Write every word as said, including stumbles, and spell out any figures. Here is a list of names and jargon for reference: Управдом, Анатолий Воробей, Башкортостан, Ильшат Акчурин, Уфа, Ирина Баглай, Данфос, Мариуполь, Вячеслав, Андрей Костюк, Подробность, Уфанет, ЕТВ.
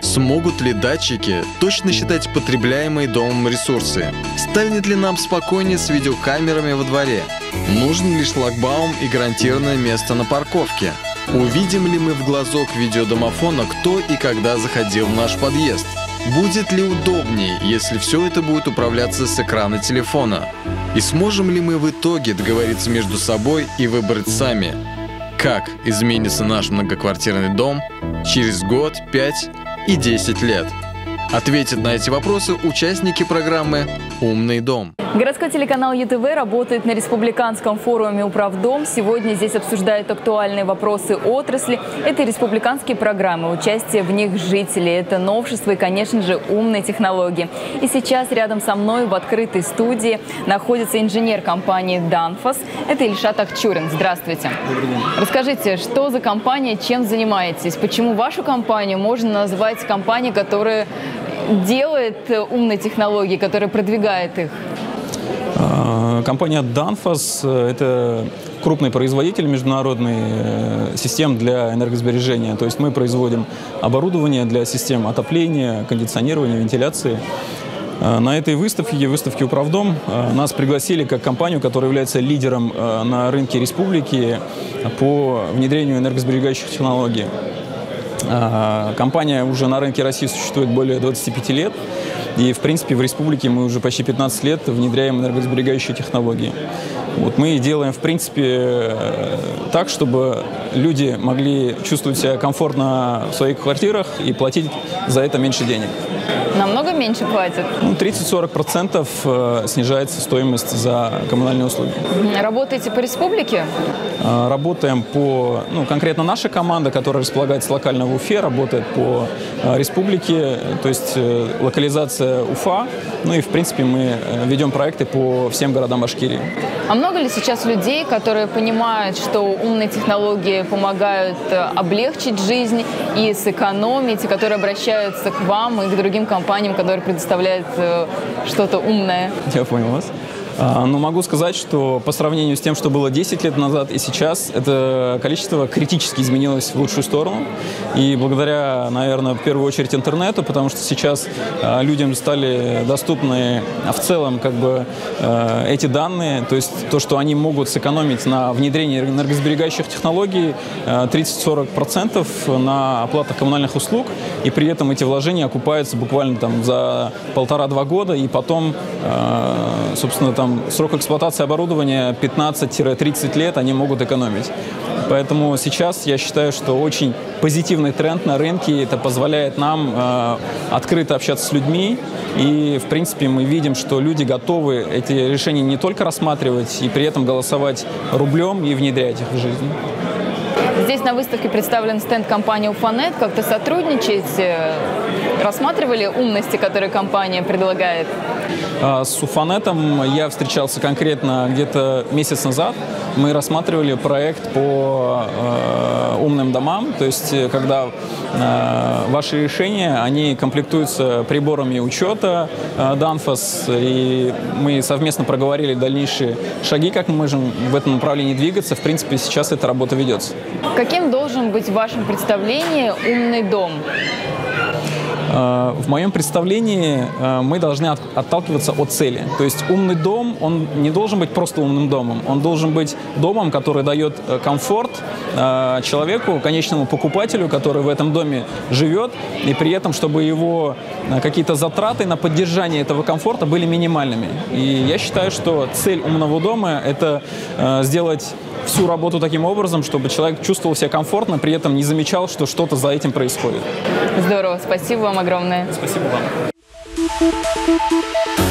Смогут ли датчики точно считать потребляемые домом ресурсы? Станет ли нам спокойнее с видеокамерами во дворе? Нужен ли шлагбаум и гарантированное место на парковке? Увидим ли мы в глазок видеодомофона, кто и когда заходил в наш подъезд? Будет ли удобнее, если все это будет управляться с экрана телефона? И сможем ли мы в итоге договориться между собой и выбрать сами? Как изменится наш многоквартирный дом через год, пять и десять лет? Ответят на эти вопросы участники программы «Умный дом». Городской телеканал ЕТВ работает на республиканском форуме «Управдом». Сегодня здесь обсуждают актуальные вопросы отрасли. Это республиканские программы, участие в них жителей, это новшества и, конечно же, умные технологии. И сейчас рядом со мной в открытой студии находится инженер компании «Данфос». Это Ильшат Акчурин. Здравствуйте. Добрый день. Расскажите, что за компания, чем занимаетесь? Почему вашу компанию можно назвать компанией, которая делает умные технологии, которая продвигает их? Компания «Данфос» — это крупный производитель международных систем для энергосбережения. То есть мы производим оборудование для систем отопления, кондиционирования, вентиляции. На этой выставке, выставке «Управдом», нас пригласили как компанию, которая является лидером на рынке республики по внедрению энергосберегающих технологий. Компания уже на рынке России существует более двадцати пяти лет. И, в принципе, в республике мы уже почти пятнадцать лет внедряем энергосберегающие технологии. Вот мы делаем, в принципе, так, чтобы люди могли чувствовать себя комфортно в своих квартирах и платить за это меньше денег. Намного меньше платят? Ну, тридцать-сорок процентов снижается стоимость за коммунальные услуги. Работаете по республике? Работаем по... Ну, конкретно наша команда, которая располагается локально в Уфе, работает по республике, то есть локализация Уфа. Ну и, в принципе, мы ведем проекты по всем городам Башкирии. А много ли сейчас людей, которые понимают, что умные технологии помогают облегчить жизнь и сэкономить, и которые обращаются к вам и к другим компаниям, которые предоставляют что-то умное? Я понял вас. Но могу сказать, что по сравнению с тем, что было десять лет назад и сейчас, это количество критически изменилось в лучшую сторону. И благодаря, наверное, в первую очередь интернету, потому что сейчас людям стали доступны в целом как бы эти данные, то есть то, что они могут сэкономить на внедрении энергосберегающих технологий тридцать-сорок процентов на оплатах коммунальных услуг, и при этом эти вложения окупаются буквально там за полтора-два года, и потом, собственно, там срок эксплуатации оборудования пятнадцать-тридцать лет они могут экономить. Поэтому сейчас я считаю, что очень позитивный тренд на рынке. Это позволяет нам э, открыто общаться с людьми. И, в принципе, мы видим, что люди готовы эти решения не только рассматривать, и при этом голосовать рублем и внедрять их в жизнь. Здесь на выставке представлен стенд компании «Уфанет». Как-то сотрудничаете? Рассматривали умности, которые компания предлагает? С «Уфанетом» я встречался конкретно где-то месяц назад. Мы рассматривали проект по э, умным домам, то есть когда э, ваши решения, они комплектуются приборами учета э, «Данфос», и мы совместно проговорили дальнейшие шаги, как мы можем в этом направлении двигаться. В принципе, сейчас эта работа ведется. Каким должен быть в вашем представлении умный дом? В моем представлении мы должны отталкиваться от цели. То есть умный дом, он не должен быть просто умным домом. Он должен быть домом, который дает комфорт человеку, конечному покупателю, который в этом доме живет. И при этом, чтобы его какие-то затраты на поддержание этого комфорта были минимальными. И я считаю, что цель умного дома – это сделать всю работу таким образом, чтобы человек чувствовал себя комфортно, при этом не замечал, что что-то за этим происходит. Здорово, спасибо вам огромное. Спасибо вам.